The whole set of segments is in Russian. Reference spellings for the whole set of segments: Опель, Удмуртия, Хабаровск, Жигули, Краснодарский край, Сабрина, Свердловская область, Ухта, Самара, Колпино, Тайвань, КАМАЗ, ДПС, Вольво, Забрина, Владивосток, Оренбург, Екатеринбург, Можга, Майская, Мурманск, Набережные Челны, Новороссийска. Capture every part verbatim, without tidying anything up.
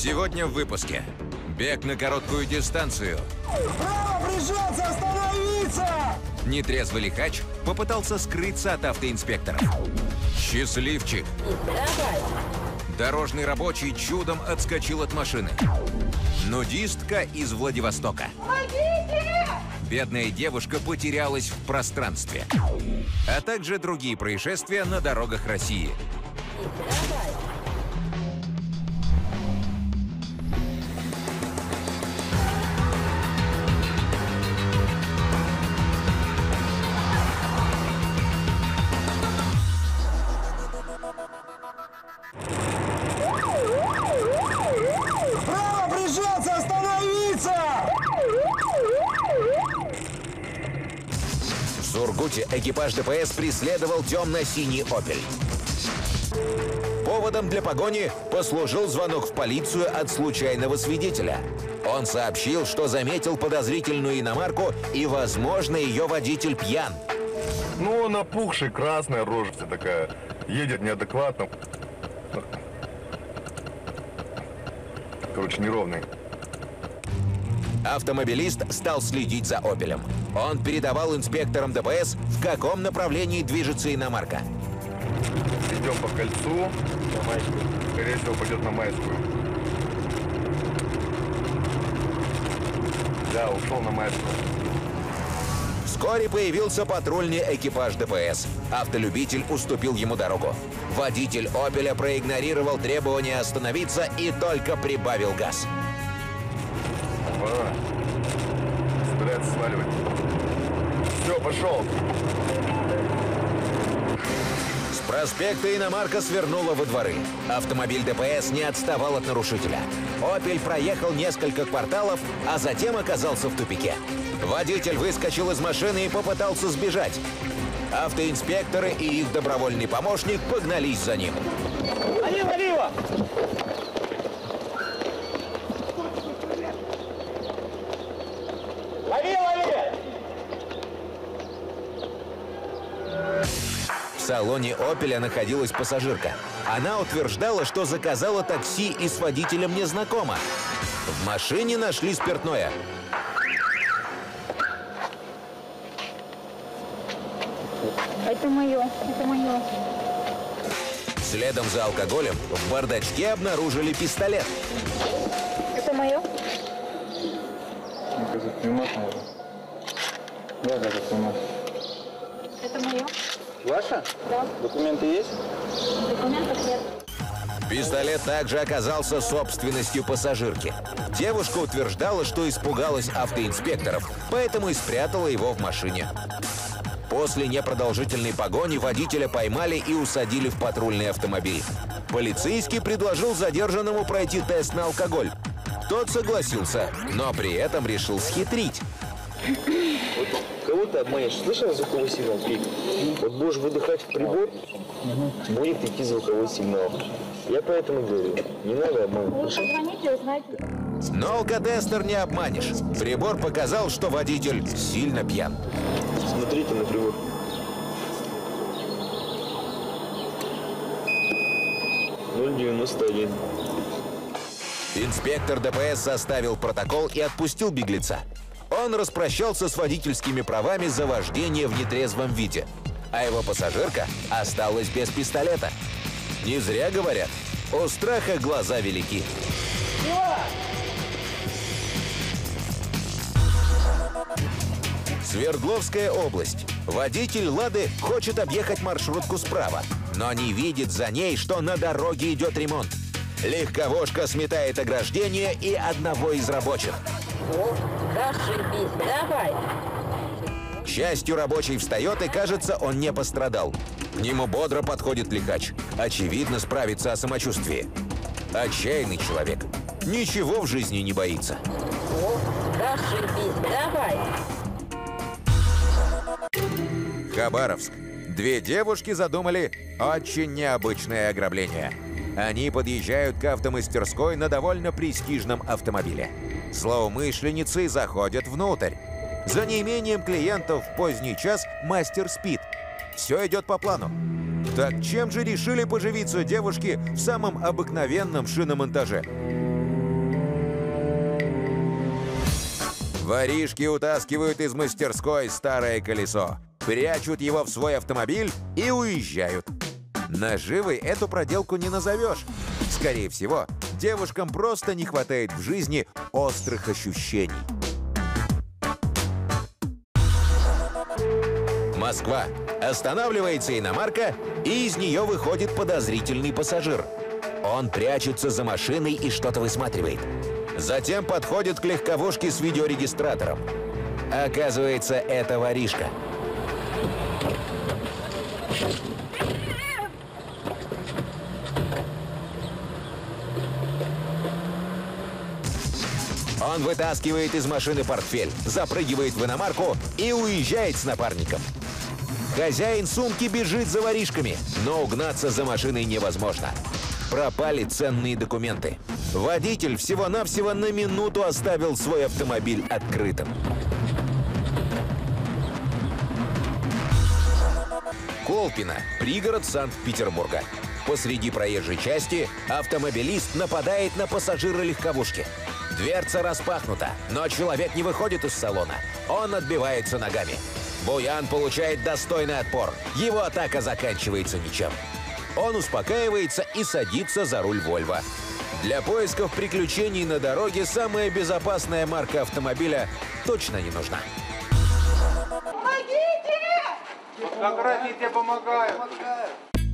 Сегодня в выпуске. Бег на короткую дистанцию. Право прижаться, остановиться! Нетрезвый лихач попытался скрыться от автоинспектора. Счастливчик. Давай. Дорожный рабочий чудом отскочил от машины. Нудистка из Владивостока. Помогите! Бедная девушка потерялась в пространстве. А также другие происшествия на дорогах России. Экипаж ДПС преследовал темно-синий «Опель». Поводом для погони послужил звонок в полицию от случайного свидетеля. Он сообщил, что заметил подозрительную иномарку и, возможно, ее водитель пьян. Ну, напухший, красная рожица такая. Едет неадекватно. Короче, неровный. Автомобилист стал следить за «Опелем». Он передавал инспекторам ДПС, в каком направлении движется иномарка. Идем по кольцу. На Майскую. Скорее всего, пойдет на Майскую. Да, ушел на Майскую. Вскоре появился патрульный экипаж ДПС. Автолюбитель уступил ему дорогу. Водитель «Опеля» проигнорировал требование остановиться и только прибавил газ. Ага. Собирается сваливать. Все, пошел. С проспекта иномарка свернула во дворы. Автомобиль ДПС не отставал от нарушителя. «Опель» проехал несколько кварталов, а затем оказался в тупике. Водитель выскочил из машины и попытался сбежать. Автоинспекторы и их добровольный помощник погнались за ним. Налево, налево! В салоне «Опеля» находилась пассажирка. Она утверждала, что заказала такси и с водителем не знакома. В машине нашли спиртное. Это мое, это мое. Следом за алкоголем в бардачке обнаружили пистолет. Это мое? Это мое? Ваша? Да. Документы есть? Документов нет. Пистолет также оказался собственностью пассажирки. Девушка утверждала, что испугалась автоинспекторов, поэтому и спрятала его в машине. После непродолжительной погони водителя поймали и усадили в патрульный автомобиль. Полицейский предложил задержанному пройти тест на алкоголь. Тот согласился, но при этом решил схитрить. Кого ты обманешь? Слышал звуковой сигнал? Вот будешь выдыхать в прибор, будет идти звуковой сигнал. Я поэтому говорю, не надо обманывать. Но алкотестер не обманешь. Прибор показал, что водитель сильно пьян. Смотрите на прибор. ноль девяносто один. Инспектор ДПС составил протокол и отпустил беглеца. Он распрощался с водительскими правами за вождение в нетрезвом виде. А его пассажирка осталась без пистолета. Не зря говорят, у страха глаза велики. Свердловская область. Водитель «Лады» хочет объехать маршрутку справа, но не видит за ней, что на дороге идет ремонт. Легковушка сметает ограждение и одного из рабочих. Зашибись, давай. К счастью, рабочий встает, и, кажется, он не пострадал. К нему бодро подходит лихач. Очевидно, справится о самочувствии. Отчаянный человек. Ничего в жизни не боится. Зашибись, давай. Хабаровск. Две девушки задумали очень необычное ограбление. Они подъезжают к автомастерской на довольно престижном автомобиле. Злоумышленницы заходят внутрь. За неимением клиентов в поздний час мастер спит. Все идет по плану. Так чем же решили поживиться девушки в самом обыкновенном шиномонтаже? Воришки утаскивают из мастерской старое колесо, прячут его в свой автомобиль и уезжают. Наживой эту проделку не назовешь. Скорее всего, девушкам просто не хватает в жизни острых ощущений. Москва. Останавливается иномарка, и из нее выходит подозрительный пассажир. Он прячется за машиной и что-то высматривает. Затем подходит к легковушке с видеорегистратором. Оказывается, это воришка. Он вытаскивает из машины портфель, запрыгивает в иномарку и уезжает с напарником. Хозяин сумки бежит за воришками, но угнаться за машиной невозможно. Пропали ценные документы. Водитель всего-навсего на минуту оставил свой автомобиль открытым. Колпино, пригород Санкт-Петербурга. Посреди проезжей части автомобилист нападает на пассажира легковушки. Дверца распахнута, но человек не выходит из салона. Он отбивается ногами. Буян получает достойный отпор. Его атака заканчивается ничем. Он успокаивается и садится за руль «Вольво». Для поисков приключений на дороге самая безопасная марка автомобиля точно не нужна. Помогите! Как раз я тебе помогаю.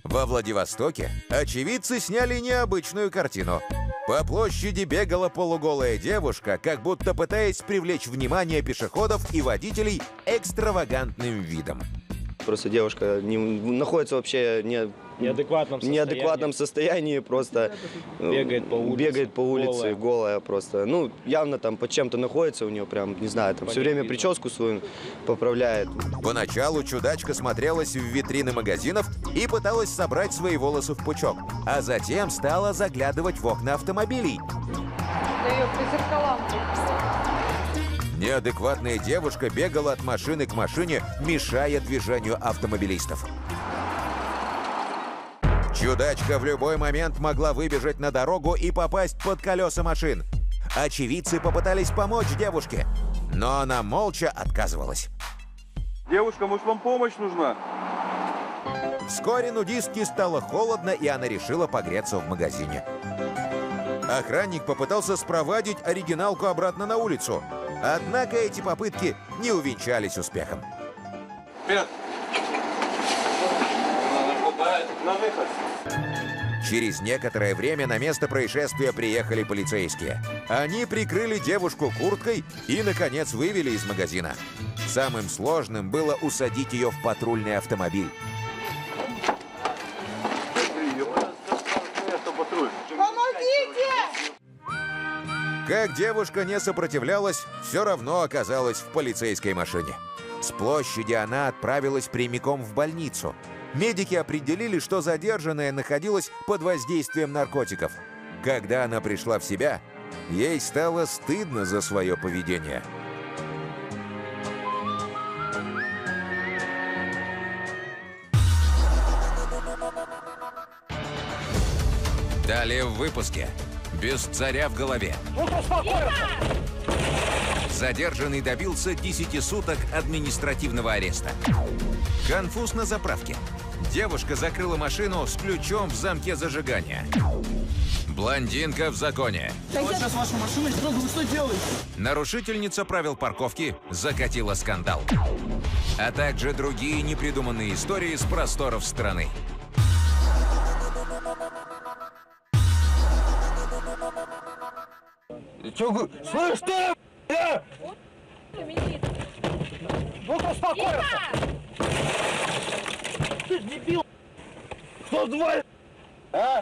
Во Владивостоке очевидцы сняли необычную картину. По площади бегала полуголая девушка, как будто пытаясь привлечь внимание пешеходов и водителей экстравагантным видом. Просто девушка не, находится вообще не, неадекватном, неадекватном состоянии, состоянии просто бегает по улице, бегает по улице голая. голая просто. Ну, явно там под чем-то находится у нее, прям, не знаю, там все время прическу свою поправляет. Поначалу чудачка смотрелась в витрины магазинов и пыталась собрать свои волосы в пучок, а затем стала заглядывать в окна автомобилей. Неадекватная девушка бегала от машины к машине, мешая движению автомобилистов. Чудачка в любой момент могла выбежать на дорогу и попасть под колеса машин. Очевидцы попытались помочь девушке, но она молча отказывалась. Девушка, может, вам помощь нужна? Вскоре нудистке стало холодно, и она решила погреться в магазине. Охранник попытался спровадить оригиналку обратно на улицу. Однако эти попытки не увенчались успехом. Вперед! На выход. Через некоторое время на место происшествия приехали полицейские. Они прикрыли девушку курткой и, наконец, вывели из магазина. Самым сложным было усадить ее в патрульный автомобиль. Как девушка не сопротивлялась, все равно оказалась в полицейской машине. С площади она отправилась прямиком в больницу. Медики определили, что задержанная находилась под воздействием наркотиков. Когда она пришла в себя, ей стало стыдно за свое поведение. Далее в выпуске. Без царя в голове. Задержанный добился десяти суток административного ареста. Конфуз на заправке. Девушка закрыла машину с ключом в замке зажигания. Блондинка в законе. Вот сейчас вашу машину строго, вы что делаете? Нарушительница правил парковки закатила скандал. А также другие непридуманные истории с просторов страны. Чего? Слышь ты! Ну-ка успокойся! Ты ж дебил! сто два! А?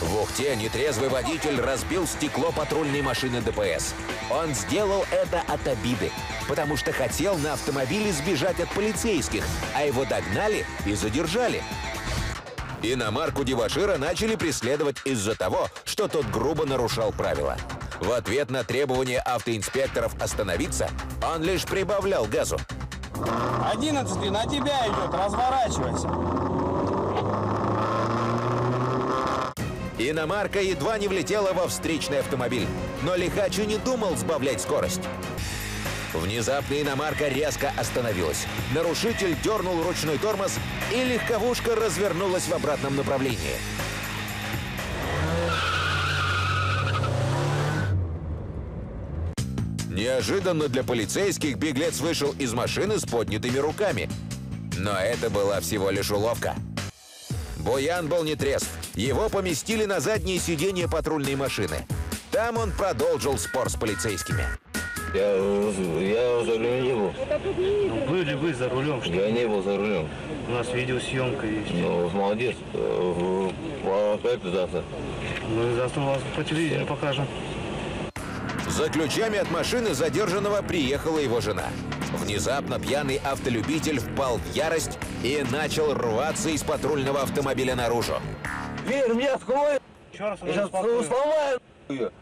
В Ухте нетрезвый водитель разбил стекло патрульной машины ДПС. Он сделал это от обиды, потому что хотел на автомобиле сбежать от полицейских, а его догнали и задержали. Иномарку дебошира начали преследовать из-за того, что тот грубо нарушал правила. В ответ на требование автоинспекторов остановиться, он лишь прибавлял газу. одиннадцатый на тебя идет, разворачивайся. Иномарка едва не влетела во встречный автомобиль, но лихач и не думал сбавлять скорость. Внезапно иномарка резко остановилась. Нарушитель дернул ручной тормоз, и легковушка развернулась в обратном направлении. Неожиданно для полицейских беглец вышел из машины с поднятыми руками. Но это была всего лишь уловка. Буян был нетрезв. Его поместили на заднее сиденье патрульной машины. Там он продолжил спор с полицейскими. Я, я за рулем не был. Ну, были вы за рулем, что ли? Я не был за рулем. У нас видеосъемка есть. Ну, молодец. Опять завтра. Ну, завтра у вас по телевизору покажем. За ключами от машины задержанного приехала его жена. Внезапно пьяный автолюбитель впал в ярость и начал рваться из патрульного автомобиля наружу. Верь, меня скрой! Черт, сейчас сломаю!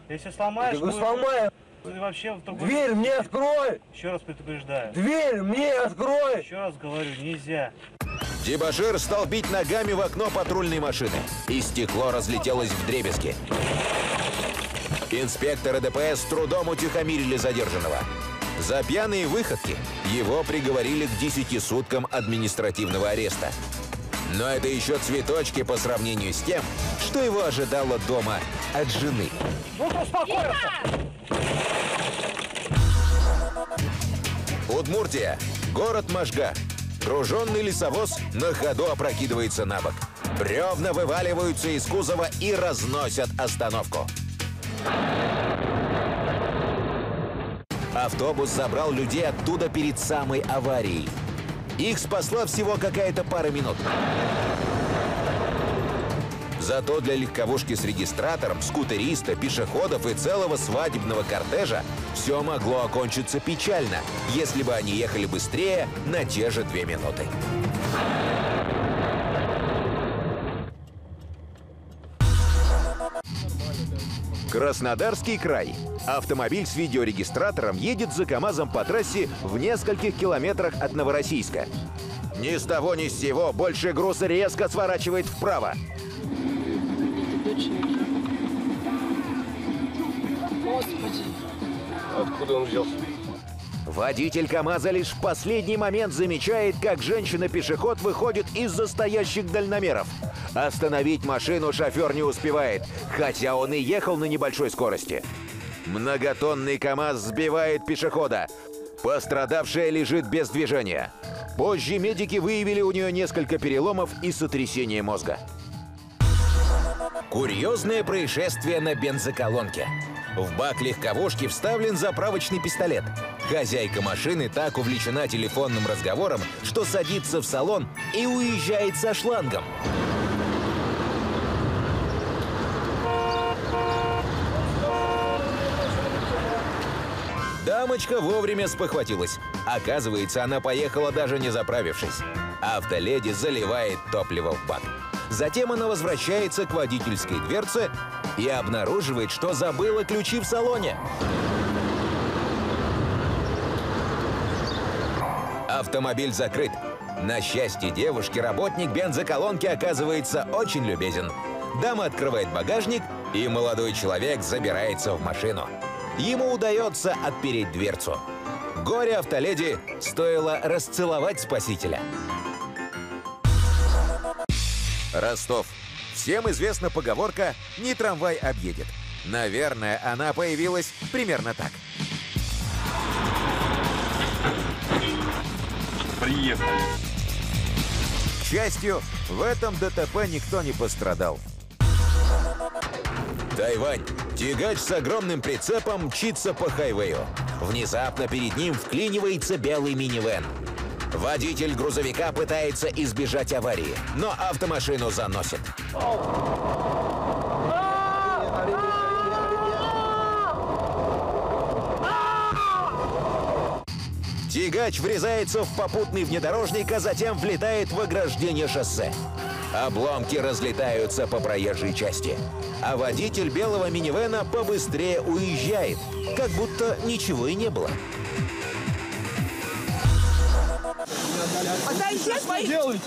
Если сломаешь, я сломаю! Вообще в другой... Дверь мне открой! Еще раз предупреждаю. Дверь мне открой! Еще раз говорю, нельзя. Дебошир стал бить ногами в окно патрульной машины, и стекло разлетелось вдребезги. Инспекторы ДПС с трудом утихомирили задержанного. За пьяные выходки его приговорили к десяти суткам административного ареста. Но это еще цветочки по сравнению с тем, что его ожидало дома от жены. Вот успокоился! Удмуртия, город Можга. Груженный лесовоз на ходу опрокидывается на бок. Бревна вываливаются из кузова и разносят остановку. Автобус забрал людей оттуда перед самой аварией. Их спасла всего какая-то пара минут. Зато для легковушки с регистратором, скутериста, пешеходов и целого свадебного кортежа все могло окончиться печально, если бы они ехали быстрее на те же две минуты. Краснодарский край. Автомобиль с видеорегистратором едет за КАМАЗом по трассе в нескольких километрах от Новороссийска. Ни с того ни с сего больше груза резко сворачивает вправо. Господи. Откуда он взялся? Водитель КАМАЗа лишь в последний момент замечает, как женщина-пешеход выходит из-за стоящих дальномеров. Остановить машину шофер не успевает, хотя он и ехал на небольшой скорости. Многотонный КАМАЗ сбивает пешехода. Пострадавшая лежит без движения. Позже медики выявили у нее несколько переломов и сотрясение мозга. Курьезное происшествие на бензоколонке. В бак легковушки вставлен заправочный пистолет. Хозяйка машины так увлечена телефонным разговором, что садится в салон и уезжает со шлангом. Дамочка вовремя спохватилась. Оказывается, она поехала даже не заправившись. Автоледи заливает топливо в бак. Затем она возвращается к водительской дверце и обнаруживает, что забыла ключи в салоне. Автомобиль закрыт. На счастье девушки, работник бензоколонки оказывается очень любезен. Дама открывает багажник, и молодой человек забирается в машину. Ему удается отпереть дверцу. Горе автоледи стоило расцеловать спасителя. Ростов. Всем известна поговорка «не трамвай объедет». Наверное, она появилась примерно так. Приехали. К счастью, в этом ДТП никто не пострадал. Тайвань. Тягач с огромным прицепом мчится по хайвею. Внезапно перед ним вклинивается белый минивэн. Водитель грузовика пытается избежать аварии, но автомашину заносит. Тягач врезается в попутный внедорожник, а затем влетает в ограждение шоссе. Обломки разлетаются по проезжей части. А водитель белого минивэна побыстрее уезжает, как будто ничего и не было. Отойди, что вы делаете?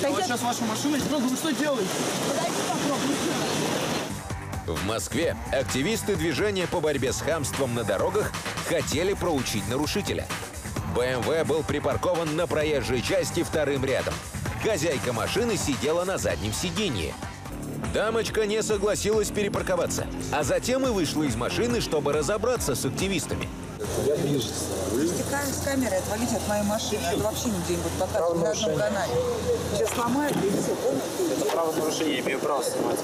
Отойди. Вот сейчас ваша машина, вы что делаете? Подойди, попробуй. В Москве активисты движения по борьбе с хамством на дорогах хотели проучить нарушителя. бэ эм вэ был припаркован на проезжей части вторым рядом. Хозяйка машины сидела на заднем сиденье. Дамочка не согласилась перепарковаться, а затем и вышла из машины, чтобы разобраться с активистами. Я ближе. Стекаем с камеры, отвалите от моей машины. Это вообще не где-нибудь показывают на одном канале. Сейчас сломают, и все, помните? Это правонарушение, я имею право снимать.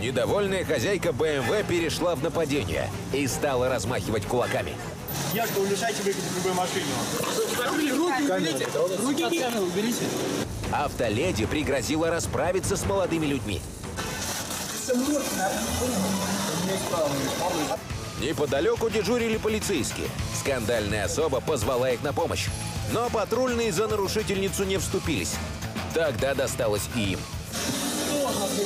Недовольная хозяйка бэ эм вэ перешла в нападение и стала размахивать кулаками. Яшка, улетайте, выйдите в любую машину. Закрыли руки, уберите. Руки от камеры уберите. Автоледи пригрозила расправиться с молодыми людьми. Неподалеку дежурили полицейские. Скандальная особа позвала их на помощь. Но патрульные за нарушительницу не вступились. Тогда досталось и им. Ты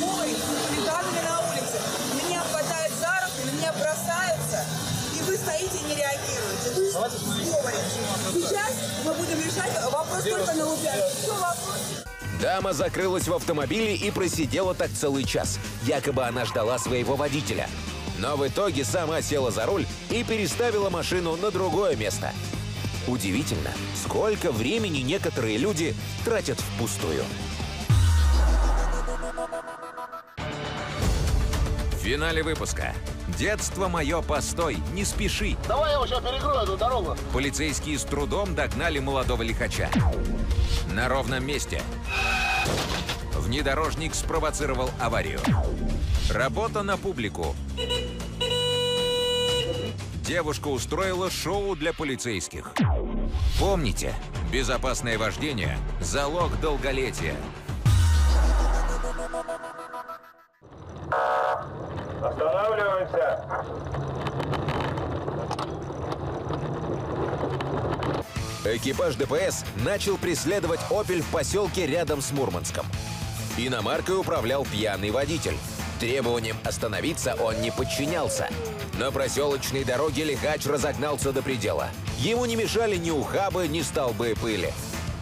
мой, ребятами на улице. Меня хватает за руку, меня бросаются. И вы стоите и не реагируете. Вы говорите. Сейчас мы будем решать вопрос только на лупянке. Все, вопрос. Дама закрылась в автомобиле и просидела так целый час. Якобы она ждала своего водителя. Но в итоге сама села за руль и переставила машину на другое место. Удивительно, сколько времени некоторые люди тратят впустую. В финале выпуска. Детство мое, постой, не спеши. Давай я его сейчас перекрою, эту дорогу. Полицейские с трудом догнали молодого лихача. На ровном месте. Внедорожник спровоцировал аварию. Работа на публику. Девушка устроила шоу для полицейских. Помните, безопасное вождение – залог долголетия. Останавливаемся. Экипаж дэ пэ эс начал преследовать «Опель» в поселке рядом с Мурманском. Иномаркой управлял пьяный водитель. Требованием остановиться он не подчинялся. На проселочной дороге лихач разогнался до предела. Ему не мешали ни ухабы, ни столбы пыли.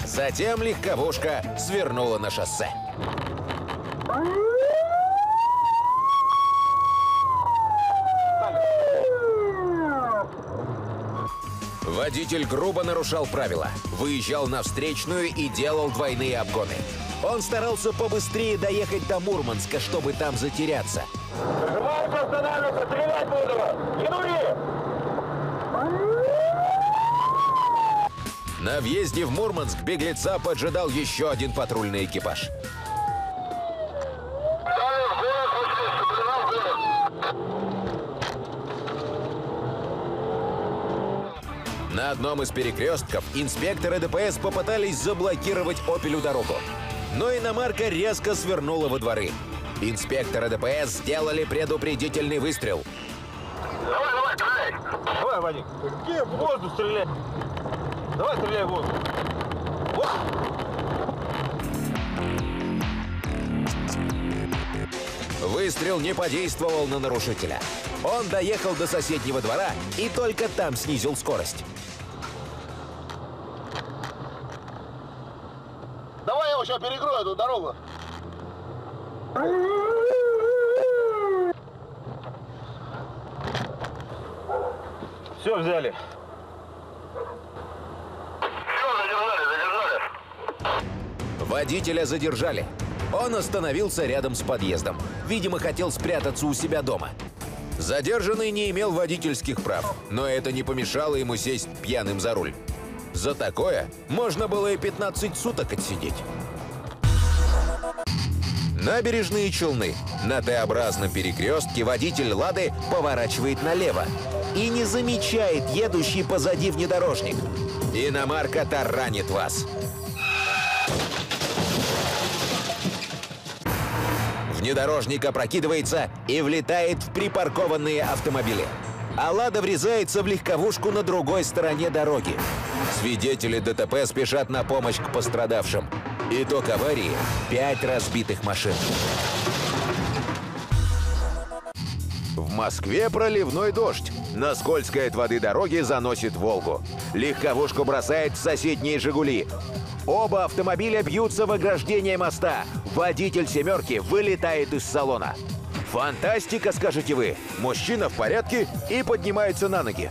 Затем легковушка свернула на шоссе. Водитель грубо нарушал правила, выезжал на встречную и делал двойные обгоны. Он старался побыстрее доехать до Мурманска, чтобы там затеряться. Желаю останавливаться, стрелять буду вас! Не дури! На въезде в Мурманск беглеца поджидал еще один патрульный экипаж. На одном из перекрестков инспекторы дэ пэ эс попытались заблокировать «Опелю» дорогу. Но иномарка резко свернула во дворы. Инспекторы дэ пэ эс сделали предупредительный выстрел. Давай, давай, стреляй! Давай, Вадик! Где в воздух стреляй? Давай, стреляй в воздух! Вот. Выстрел не подействовал на нарушителя. Он доехал до соседнего двора и только там снизил скорость. Давай я его сейчас перекрою, эту дорогу. Все взяли. Все, задержали, задержали. Водителя задержали. Он остановился рядом с подъездом. Видимо, хотел спрятаться у себя дома. Задержанный не имел водительских прав, но это не помешало ему сесть пьяным за руль. За такое можно было и пятнадцать суток отсидеть. Набережные Челны. На Т-образном перекрестке водитель «Лады» поворачивает налево и не замечает едущий позади внедорожник. Иномарка таранит вас. Внедорожник опрокидывается и влетает в припаркованные автомобили. А «Лада» врезается в легковушку на другой стороне дороги. Свидетели дэ тэ пэ спешат на помощь к пострадавшим. Итог аварии – пять разбитых машин. В Москве проливной дождь. На скользкой от воды дороге заносит «Волгу». Легковушку бросает в соседние «Жигули». Оба автомобиля бьются в ограждение моста. Водитель «семерки» вылетает из салона. Фантастика, скажете вы. Мужчина в порядке и поднимается на ноги.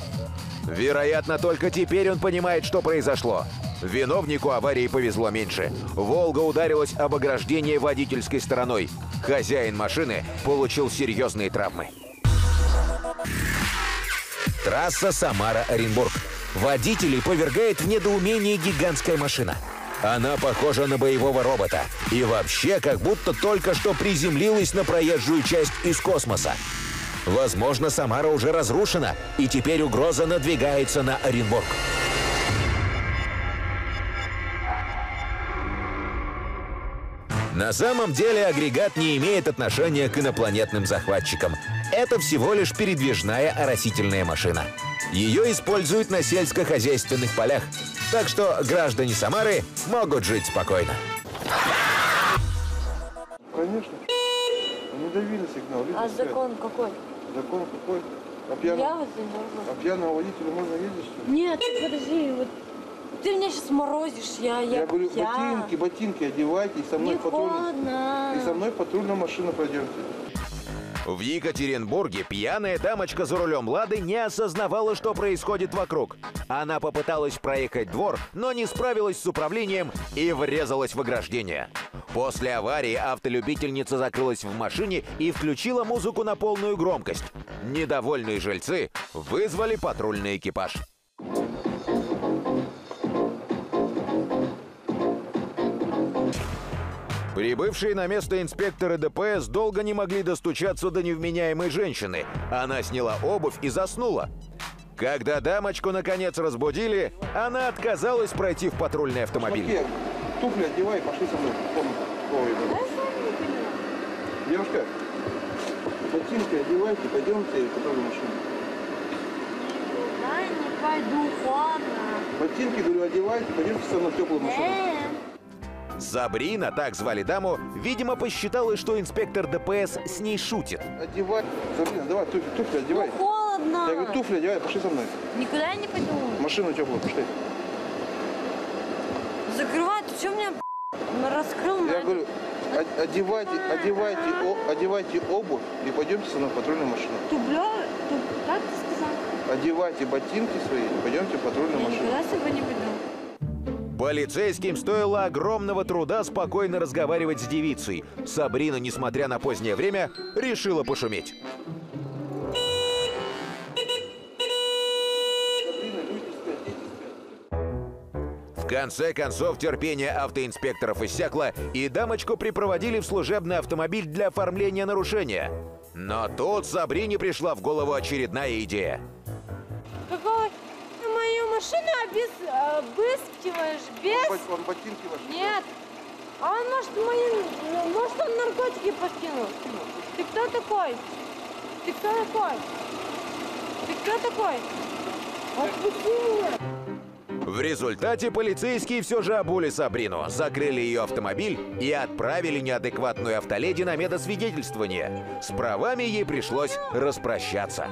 Вероятно, только теперь он понимает, что произошло. Виновнику аварии повезло меньше. «Волга» ударилась об ограждение водительской стороной. Хозяин машины получил серьезные травмы. Трасса Самара-Оренбург. Водителей повергает в недоумение гигантская машина. Она похожа на боевого робота. И вообще, как будто только что приземлилась на проезжую часть из космоса. Возможно, Самара уже разрушена, и теперь угроза надвигается на Оренбург. На самом деле агрегат не имеет отношения к инопланетным захватчикам. Это всего лишь передвижная оросительная машина. Ее используют на сельскохозяйственных полях. Так что граждане Самары могут жить спокойно. Конечно. Они давили сигнал. А закон какой? Закон какой? А пьяного, а пьяного водителя можно ездить, что ли? Нет, подожди, вот. Ты меня сейчас морозишь, я... Я, я говорю, я... ботинки, ботинки одевайте, и со мной патрульная, и со мной патрульная машина пройдемте. В Екатеринбурге пьяная дамочка за рулем «Лады» не осознавала, что происходит вокруг. Она попыталась проехать двор, но не справилась с управлением и врезалась в ограждение. После аварии автолюбительница закрылась в машине и включила музыку на полную громкость. Недовольные жильцы вызвали патрульный экипаж. Прибывшие на место инспекторы ДПС долго не могли достучаться до невменяемой женщины. Она сняла обувь и заснула. Когда дамочку наконец разбудили, она отказалась пройти в патрульный автомобиль. Туфли одевай, пошли со мной. Девушка, ботинки одевайте, пойдемте в патрульную машину. Да, не пойду, ладно. Ботинки, говорю, одевайте, пойдемте со мной в теплую машину. Забрина, так звали даму, видимо, посчитала, что инспектор ДПС с ней шутит. Одевай, Забрина, давай, туфли, туфли одевай. Ну, холодно. Я говорю, туфли одевай, пошли со мной. Никуда я не пойду. Машину теплую, пошли. Закрывай, ты что меня раскрыл? Я говорю, одевайте, одевайте, о, одевайте обувь и пойдемте со мной в патрульную машину. Тубля, туб, как ты сказал? Одевайте ботинки свои и пойдемте в патрульную я машину. Я никуда с тобой не пойду. Полицейским стоило огромного труда спокойно разговаривать с девицей. Сабрина, несмотря на позднее время, решила пошуметь. В конце концов, терпение автоинспекторов иссякло, и дамочку припроводили в служебный автомобиль для оформления нарушения. Но тут Сабрине пришла в голову очередная идея. Машину обез... обыскиваешь без... Он ботинки ваши? Нет. А он, может, мои... может, он наркотики подкинул. Ты кто такой? Ты кто такой? Ты кто такой? Отпусти меня. В результате полицейские все же обули Сабрину, закрыли ее автомобиль и отправили неадекватную автоледи на медосвидетельствование. С правами ей пришлось распрощаться.